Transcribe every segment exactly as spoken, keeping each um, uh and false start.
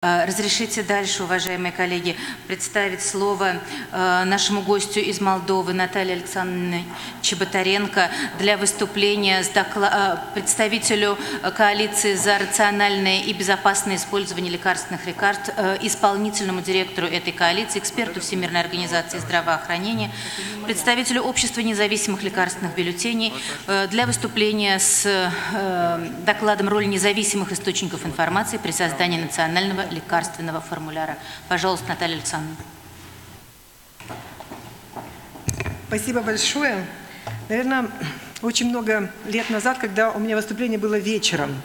Разрешите дальше, уважаемые коллеги, представить слово нашему гостю из Молдовы Наталье Александровне Чеботаренко для выступления с доклад... представителю коалиции за рациональное и безопасное использование лекарственных лекарств, исполнительному директору этой коалиции, эксперту Всемирной организации здравоохранения, представителю общества независимых лекарственных бюллетеней для выступления с докладом «Роль независимых источников информации при создании национального лекарственного формуляра». Пожалуйста, Наталья Александровна. Спасибо большое. Наверное, очень много лет назад, когда у меня выступление было вечером.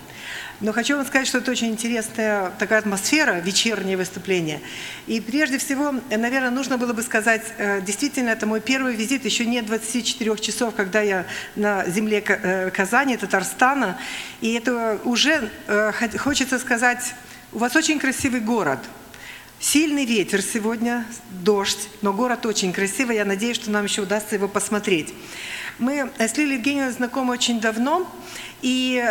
Но хочу вам сказать, что это очень интересная такая атмосфера, вечернее выступление. И прежде всего, наверное, нужно было бы сказать, действительно, это мой первый визит, еще не двадцати четырёх часов, когда я на земле Казани, Татарстана. И это уже, хочется сказать, у вас очень красивый город. Сильный ветер сегодня, дождь, но город очень красивый. Я надеюсь, что нам еще удастся его посмотреть. Мы с Лилией Евгеньевной знакомы очень давно, и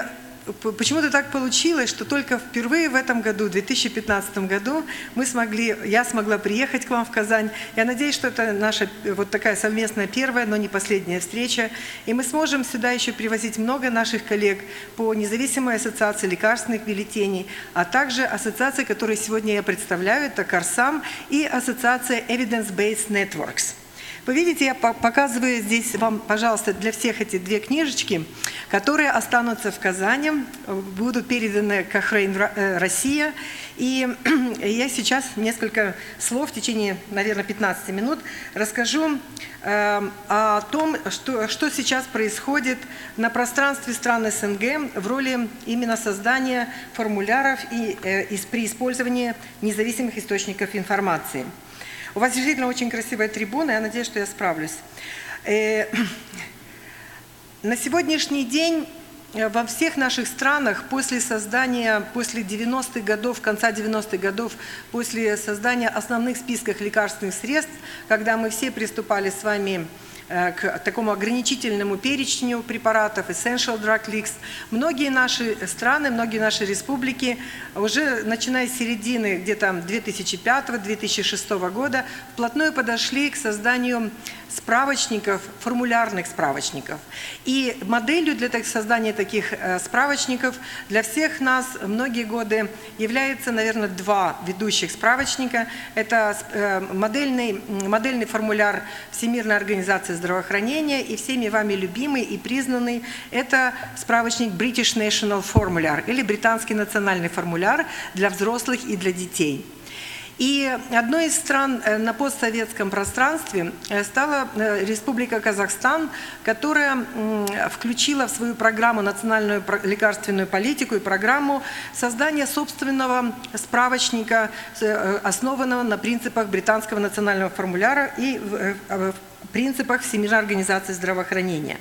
почему-то так получилось, что только впервые в этом году, в две тысячи пятнадцатом году, мы смогли, я смогла приехать к вам в Казань. Я надеюсь, что это наша вот такая совместная первая, но не последняя встреча. И мы сможем сюда еще привозить много наших коллег по независимой ассоциации лекарственных бюллетеней, а также ассоциации, которые сегодня я представляю, это CARSAM и ассоциация Evidence-Based Networks. Вы видите, я показываю здесь вам, пожалуйста, для всех эти две книжечки, которые останутся в Казани, будут переданы Cochrane Россия. И я сейчас несколько слов в течение, наверное, пятнадцати минут расскажу о том, что, что сейчас происходит на пространстве стран СНГ в роли именно создания формуляров и, и при использовании независимых источников информации. У вас действительно очень красивая трибуна, я надеюсь, что я справлюсь. На сегодняшний день во всех наших странах после создания, после девяностых годов, конца девяностых годов, после создания основных списков лекарственных средств, когда мы все приступали с вами к такому ограничительному перечню препаратов, Essential Drug List. Многие наши страны, многие наши республики, уже начиная с середины где-то две тысячи пятого — две тысячи шестого года, вплотную подошли к созданию справочников, формулярных справочников. И моделью для создания таких справочников для всех нас многие годы является, наверное, два ведущих справочника. Это модельный, модельный формуляр Всемирной организации здравоохранения и всеми вами любимый и признанный. Это справочник British National Formular или британский национальный формуляр для взрослых и для детей. И одной из стран на постсоветском пространстве стала Республика Казахстан, которая включила в свою программу национальную лекарственную политику и программу создания собственного справочника, основанного на принципах британского национального формуляра и принципах Всемирной организации здравоохранения.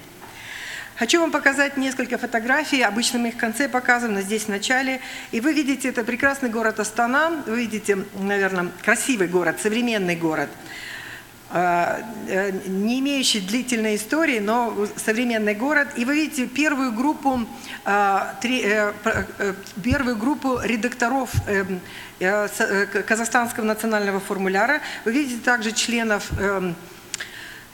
Хочу вам показать несколько фотографий, обычно мы их в конце показываем, но здесь в начале. И вы видите, это прекрасный город Астана, вы видите, наверное, красивый город, современный город, не имеющий длительной истории, но современный город. И вы видите первую группу, первую группу редакторов казахстанского национального формуляра, вы видите также членов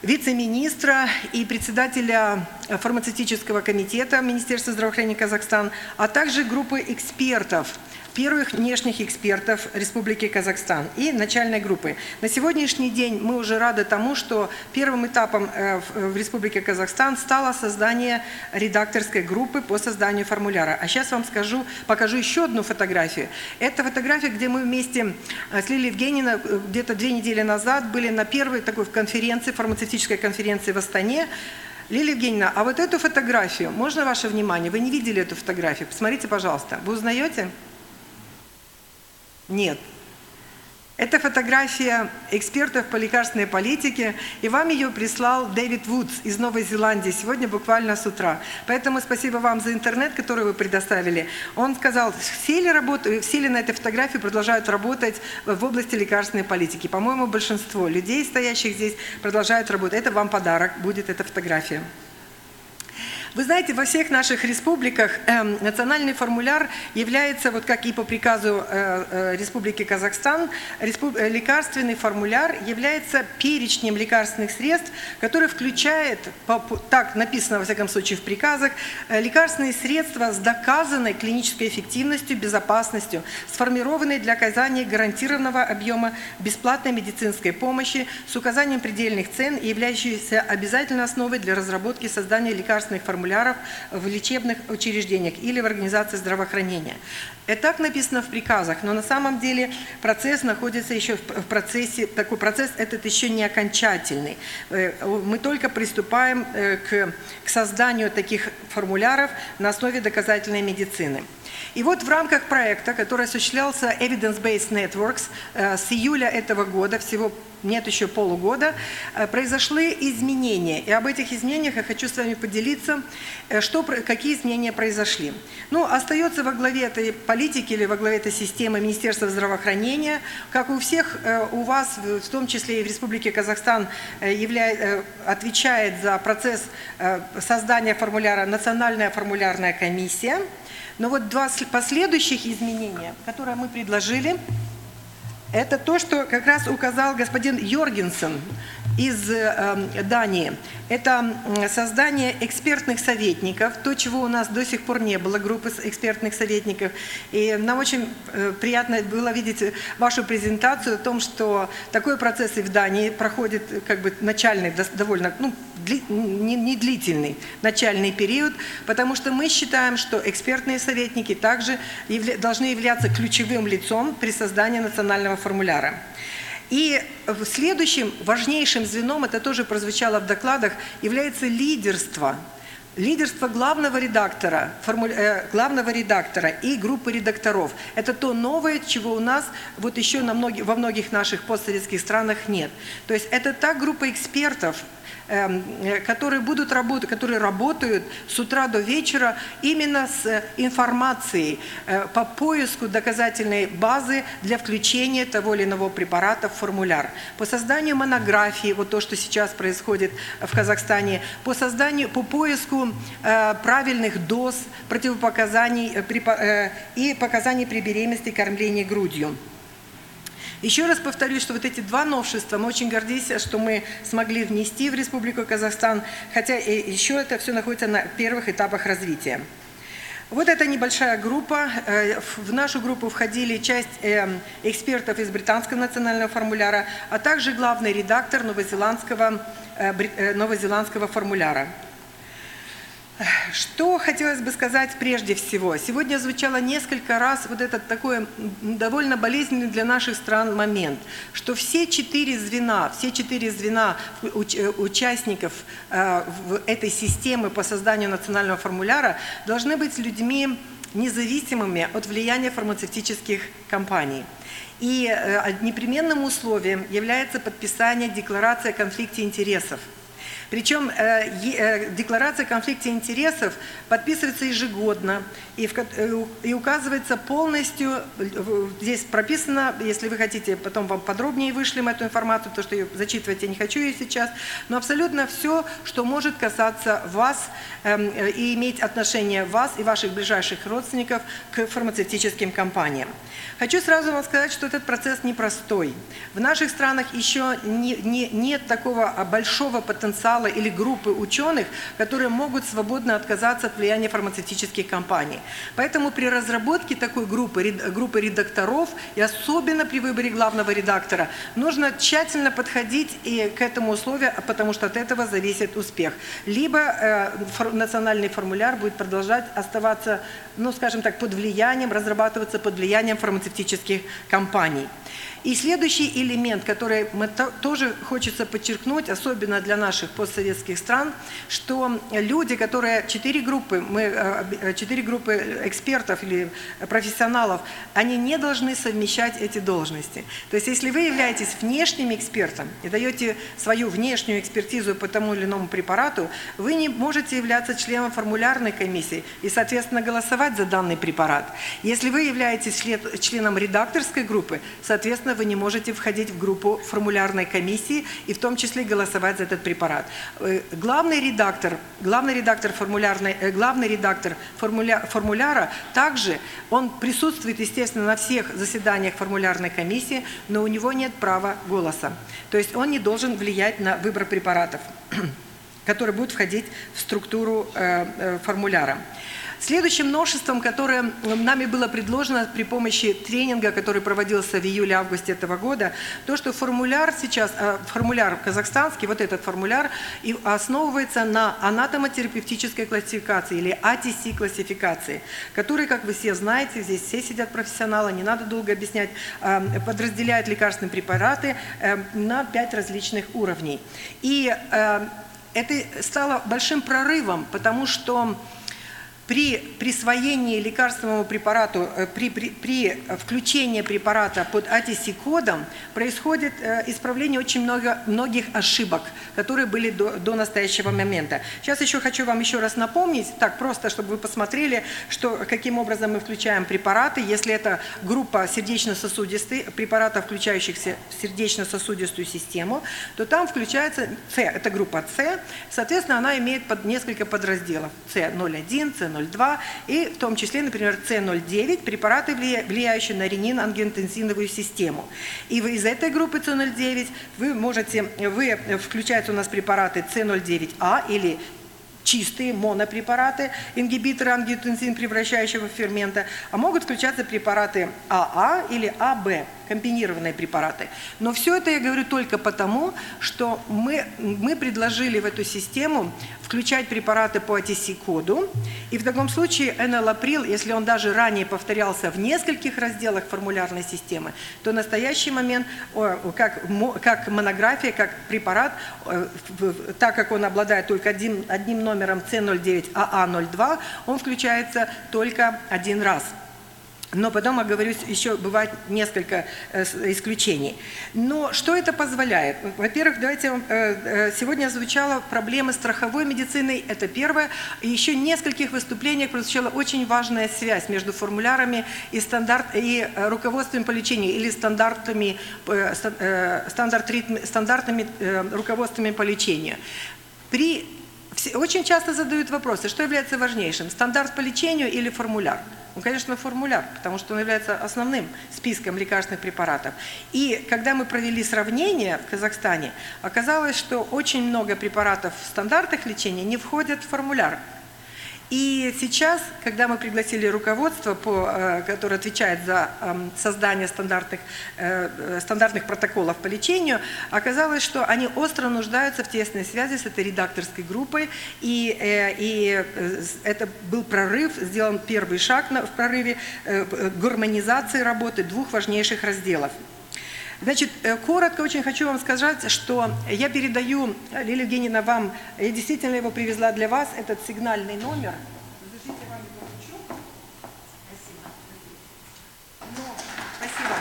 вице-министра и председателя фармацевтического комитета Министерства здравоохранения Казахстана, а также группы экспертов, первых внешних экспертов Республики Казахстан и начальной группы. На сегодняшний день мы уже рады тому, что первым этапом в Республике Казахстан стало создание редакторской группы по созданию формуляра. А сейчас вам скажу, покажу еще одну фотографию. Это фотография, где мы вместе с Лилией Евгеньевной где-то две недели назад были на первой такой конференции, фармацевтической конференции в Астане. Лилия Евгеньевна, а вот эту фотографию, можно ваше внимание? Вы не видели эту фотографию? Посмотрите, пожалуйста. Вы узнаете? Нет. Это фотография экспертов по лекарственной политике, и вам ее прислал Дэвид Вудс из Новой Зеландии сегодня буквально с утра. Поэтому спасибо вам за интернет, который вы предоставили. Он сказал, все ли, работают, все ли на этой фотографии продолжают работать в области лекарственной политики. По-моему, большинство людей, стоящих здесь, продолжают работать. Это вам подарок будет эта фотография. Вы знаете, во всех наших республиках э, национальный формуляр является, вот как и по приказу э, э, Республики Казахстан, респуб... лекарственный формуляр является перечнем лекарственных средств, который включает, по, так написано во всяком случае в приказах, э, лекарственные средства с доказанной клинической эффективностью, безопасностью, сформированной для оказания гарантированного объема бесплатной медицинской помощи с указанием предельных цен и являющиеся обязательной основой для разработки и создания лекарственных формуляров в лечебных учреждениях или в организации здравоохранения. Это так написано в приказах, но на самом деле процесс находится еще в процессе, такой процесс этот еще не окончательный. Мы только приступаем к, к созданию таких формуляров на основе доказательной медицины. И вот в рамках проекта, который осуществлялся Evidence-Based Networks с июля этого года, всего нет еще полугода, произошли изменения. И об этих изменениях я хочу с вами поделиться, что, какие изменения произошли. Ну, остается во главе этой политики или во главе этой системы Министерства здравоохранения, как у всех у вас, в том числе и в Республике Казахстан, являет, отвечает за процесс создания формуляра Национальная формулярная комиссия. Но вот два последующих изменения, которые мы предложили, это то, что как раз указал господин Йоргенсен из Дании. Это создание экспертных советников, то, чего у нас до сих пор не было, группы экспертных советников. И нам очень приятно было видеть вашу презентацию о том, что такой процесс и в Дании проходит, как бы начальный, довольно, ну, не длительный, начальный период, потому что мы считаем, что экспертные советники также должны являться ключевым лицом при создании национального формуляра. И следующим важнейшим звеном, это тоже прозвучало в докладах, является лидерство. Лидерство главного редактора, форму... э, главного редактора и группы редакторов. Это то новое, чего у нас вот еще на многих, во многих наших постсоветских странах нет. То есть это та группа экспертов, э, которые, будут работать, которые работают с утра до вечера именно с информацией э, по поиску доказательной базы для включения того или иного препарата в формуляр. По созданию монографии, вот то, что сейчас происходит в Казахстане, по созданию, по поиску правильных доз, противопоказаний и показаний при беременности и кормлении грудью. Еще раз повторюсь, что вот эти два новшества, мы очень гордимся, что мы смогли внести в Республику Казахстан, хотя еще это все находится на первых этапах развития. Вот это небольшая группа. В нашу группу входили часть экспертов из британского национального формуляра, а также главный редактор новозеландского, новозеландского формуляра. Что хотелось бы сказать прежде всего. Сегодня звучало несколько раз вот этот такой довольно болезненный для наших стран момент, что все четыре звена, все четыре звена участников этой системы по созданию национального формуляра должны быть людьми независимыми от влияния фармацевтических компаний. И непременным условием является подписание декларации о конфликте интересов. Причем декларация о конфликте интересов подписывается ежегодно и, и указывается полностью, здесь прописано, если вы хотите, потом вам подробнее вышлем эту информацию, потому что ее зачитывать я не хочу ее сейчас, но абсолютно все, что может касаться вас и иметь отношение вас и ваших ближайших родственников к фармацевтическим компаниям. Хочу сразу вам сказать, что этот процесс непростой. В наших странах еще не, не, нет такого большого потенциала или группы ученых, которые могут свободно отказаться от влияния фармацевтических компаний. Поэтому при разработке такой группы, группы редакторов, и особенно при выборе главного редактора, нужно тщательно подходить и к этому условию, потому что от этого зависит успех. Либо э, фор, национальный формуляр будет продолжать оставаться, ну, скажем так, под влиянием, разрабатываться под влиянием фармацевтических компаний. И следующий элемент, который мы тоже хочется подчеркнуть, особенно для наших постсоветских стран, что люди, которые четыре группы, мы четыре группы экспертов или профессионалов, они не должны совмещать эти должности. То есть, если вы являетесь внешним экспертом и даете свою внешнюю экспертизу по тому или иному препарату, вы не можете являться членом формулярной комиссии и, соответственно, голосовать за данный препарат. Если вы являетесь членом редакторской группы, соответственно, вы не можете входить в группу формулярной комиссии и в том числе голосовать за этот препарат. Главный редактор, главный редактор, формулярный, главный редактор формуля, формуляра также, он присутствует, естественно, на всех заседаниях формулярной комиссии, но у него нет права голоса. То есть он не должен влиять на выбор препаратов, которые будут входить в структуру формуляра. Следующим новшеством, которое нами было предложено при помощи тренинга, который проводился в июле-августе этого года, то, что формуляр сейчас, формуляр казахстанский, вот этот формуляр, основывается на анатомотерапевтической классификации или эй ти си классификации, который, как вы все знаете, здесь все сидят профессионалы, не надо долго объяснять, подразделяет лекарственные препараты на пять различных уровней. И это стало большим прорывом, потому что при присвоении лекарственному препарату, при, при, при включении препарата под эй ти си-кодом происходит исправление очень много, многих ошибок, которые были до, до настоящего момента. Сейчас еще хочу вам еще раз напомнить, так просто, чтобы вы посмотрели, что, каким образом мы включаем препараты. Если это группа сердечно-сосудистых препаратов, включающихся в сердечно-сосудистую систему, то там включается С, это группа С, соответственно, она имеет под, несколько подразделов. С ноль один, С ноль два. И в том числе, например, С ноль девять, препараты, влияющие на ренин-ангиотензиновую систему. И вы из этой группы С ноль девять вы можете, вы, включаются у нас препараты С ноль девять А или чистые монопрепараты, ингибиторы ангиотензин, превращающего в фермента, а могут включаться препараты АА или АБ, комбинированные препараты. Но все это я говорю только потому, что мы, мы предложили в эту систему включать препараты по эй ти си-коду, и в таком случае энолаприл, если он даже ранее повторялся в нескольких разделах формулярной системы, то в настоящий момент, как, как монография, как препарат, так как он обладает только одним, одним номером С ноль девять А А ноль два, он включается только один раз. Но потом, оговорюсь, еще бывает несколько исключений. Но что это позволяет? Во-первых, давайте, сегодня звучала проблема страховой медицины, это первое. И еще в нескольких выступлениях прозвучала очень важная связь между формулярами и, стандарт, и руководством по лечению, или стандартами, стандарт, стандартными руководствами по лечению. При, очень часто задают вопросы, что является важнейшим, стандарт по лечению или формуляр? Ну, конечно, формуляр, потому что он является основным списком лекарственных препаратов. И когда мы провели сравнение в Казахстане, оказалось, что очень много препаратов в стандартах лечения не входят в формуляр. И сейчас, когда мы пригласили руководство, по, которое отвечает за создание стандартных, стандартных протоколов по лечению, оказалось, что они остро нуждаются в тесной связи с этой редакторской группой. И, и это был прорыв, сделан первый шаг в прорыве гармонизации работы двух важнейших разделов. Значит, коротко очень хочу вам сказать, что я передаю, Лилия Евгеньевна, вам, я действительно его привезла для вас, этот сигнальный номер. Разрешите, вам его вручу. Спасибо. Но, спасибо.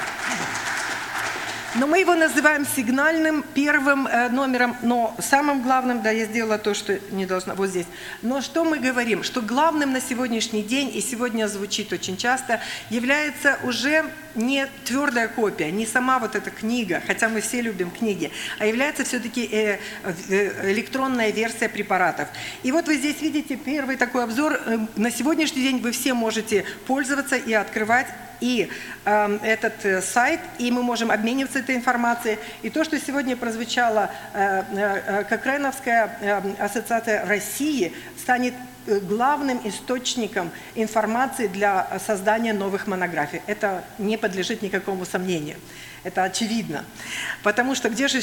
Но мы его называем сигнальным первым номером, но самым главным, да, я сделала то, что не должна, вот здесь. Но что мы говорим? Что главным на сегодняшний день, и сегодня звучит очень часто, является уже не твердая копия, не сама вот эта книга, хотя мы все любим книги, а является все-таки электронная версия препаратов. И вот вы здесь видите первый такой обзор. На сегодняшний день вы все можете пользоваться и открывать и э, этот э, сайт, и мы можем обмениваться этой информацией. И то, что сегодня прозвучало, э, э, Кокреновская э, ассоциация России станет главным источником информации для создания новых монографий. Это не подлежит никакому сомнению. Это очевидно. Потому что где же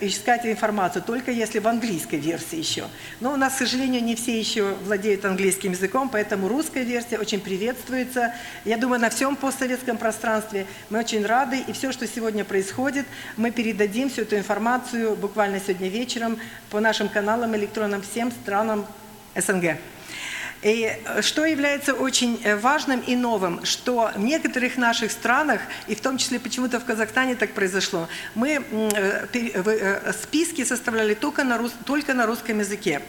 искать информацию? Только если в английской версии еще. Но у нас, к сожалению, не все еще владеют английским языком, поэтому русская версия очень приветствуется. Я думаю, на всем постсоветском пространстве мы очень рады. И все, что сегодня происходит, мы передадим всю эту информацию буквально сегодня вечером по нашим каналам электронным всем странам СНГ. И что является очень важным и новым, что в некоторых наших странах, и в том числе почему-то в Казахстане так произошло, мы списки составляли только на, рус, только на русском языке.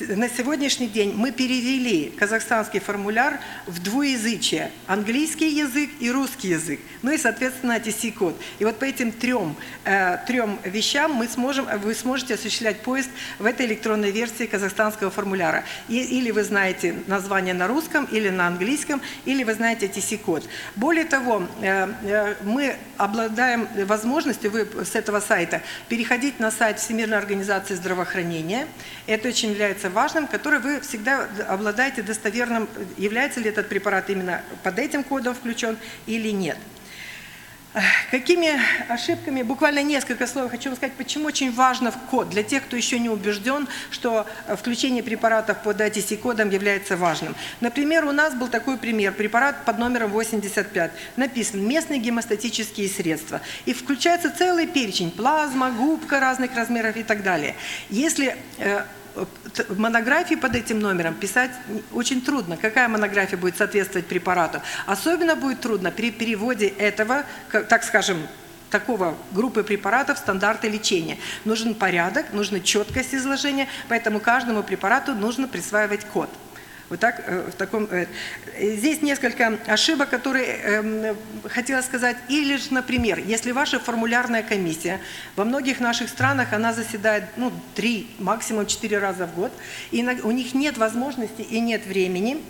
На сегодняшний день мы перевели казахстанский формуляр в двуязычие – английский язык и русский язык, ну и, соответственно, эй ти си-код. И вот по этим трем, э, трем вещам мы сможем, вы сможете осуществлять поиск в этой электронной версии казахстанского формуляра. И, или вы знаете название на русском, или на английском, или вы знаете эй ти си-код. Более того, э, э, мы обладаем возможностью, вы с этого сайта, переходить на сайт Всемирной организации здравоохранения. Это очень является важным, который вы всегда обладаете достоверным, является ли этот препарат именно под этим кодом включен или нет. Какими ошибками, буквально несколько слов хочу вам сказать, почему очень важно в код, для тех, кто еще не убежден, что включение препаратов под эй ти си-кодом является важным. Например, у нас был такой пример, препарат под номером восемьдесят пять, написан «Местные гемостатические средства». И включается целый перечень, плазма, губка разных размеров и так далее. Если монографии под этим номером писать очень трудно. Какая монография будет соответствовать препарату? Особенно будет трудно при переводе этого, так скажем, такого группы препаратов в стандарты лечения. Нужен порядок, нужна четкость изложения, поэтому каждому препарату нужно присваивать код. Вот так, в таком... Здесь несколько ошибок, которые хотела сказать. Или же, например, если ваша формулярная комиссия, во многих наших странах она заседает ну, три, максимум четыре раза в год, и у них нет возможности и нет времени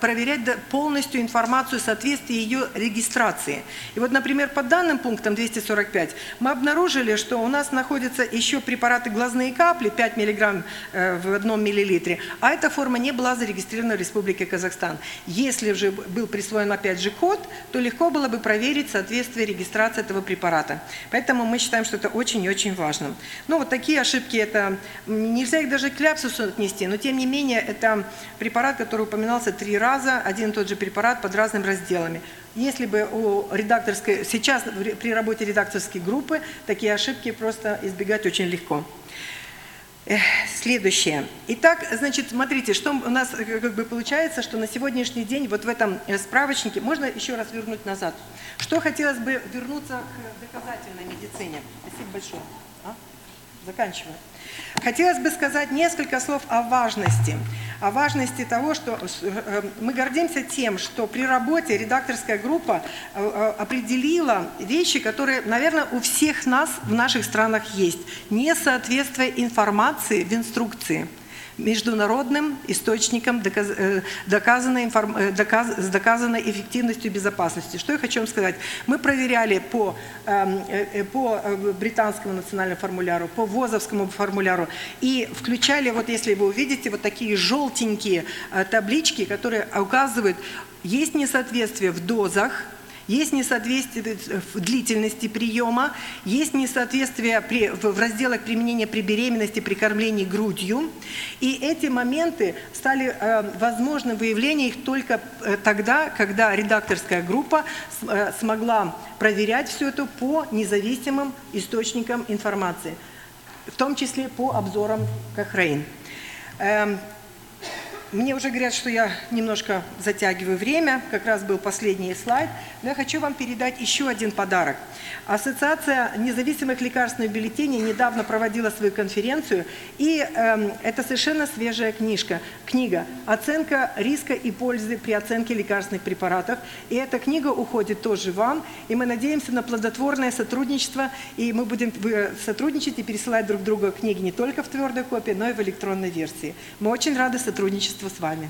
проверять полностью информацию в соответствии ее регистрации. И вот, например, по данным пунктам двести сорок пять мы обнаружили, что у нас находятся еще препараты глазные капли пять миллиграмм в одном миллилитре, а эта форма не была зарегистрирована в Республике Казахстан. Если же был присвоен опять же код, то легко было бы проверить соответствие регистрации этого препарата. Поэтому мы считаем, что это очень и очень важно. Ну вот такие ошибки, это нельзя их даже к ляпсусу отнести, но тем не менее это препарат, который упоминается три раза, один и тот же препарат под разными разделами. Если бы у редакторской, сейчас при работе редакторской группы такие ошибки просто избегать очень легко. Следующее. Итак, значит, смотрите, что у нас как бы получается, что на сегодняшний день вот в этом справочнике, можно еще раз вернуть назад, что хотелось бы вернуться к доказательной медицине. Спасибо большое. А? Заканчиваю. Хотелось бы сказать несколько слов о важности. О важности того, что мы гордимся тем, что при работе редакторская группа определила вещи, которые, наверное, у всех нас в наших странах есть. Несоответствие информации в инструкции международным источником доказ, доказанной, доказ, с доказанной эффективностью и безопасностью. Что я хочу вам сказать? Мы проверяли по, по британскому национальному формуляру, по вузовскому формуляру и включали, вот если вы увидите, вот такие желтенькие таблички, которые указывают, есть несоответствие в дозах, есть несоответствие в длительности приема, есть несоответствие при, в разделах применения при беременности, при кормлении грудью. И эти моменты стали э, возможным выявление их только тогда, когда редакторская группа э, смогла проверять все это по независимым источникам информации, в том числе по обзорам Cochrane. Эм, Мне уже говорят, что я немножко затягиваю время, как раз был последний слайд, но я хочу вам передать еще один подарок. Ассоциация независимых лекарственных бюллетеней недавно проводила свою конференцию, и э, это совершенно свежая книжка, книга «Оценка риска и пользы при оценке лекарственных препаратов». И эта книга уходит тоже вам, и мы надеемся на плодотворное сотрудничество, и мы будем сотрудничать и пересылать друг другу книги не только в твердой копии, но и в электронной версии. Мы очень рады сотрудничеству с вами.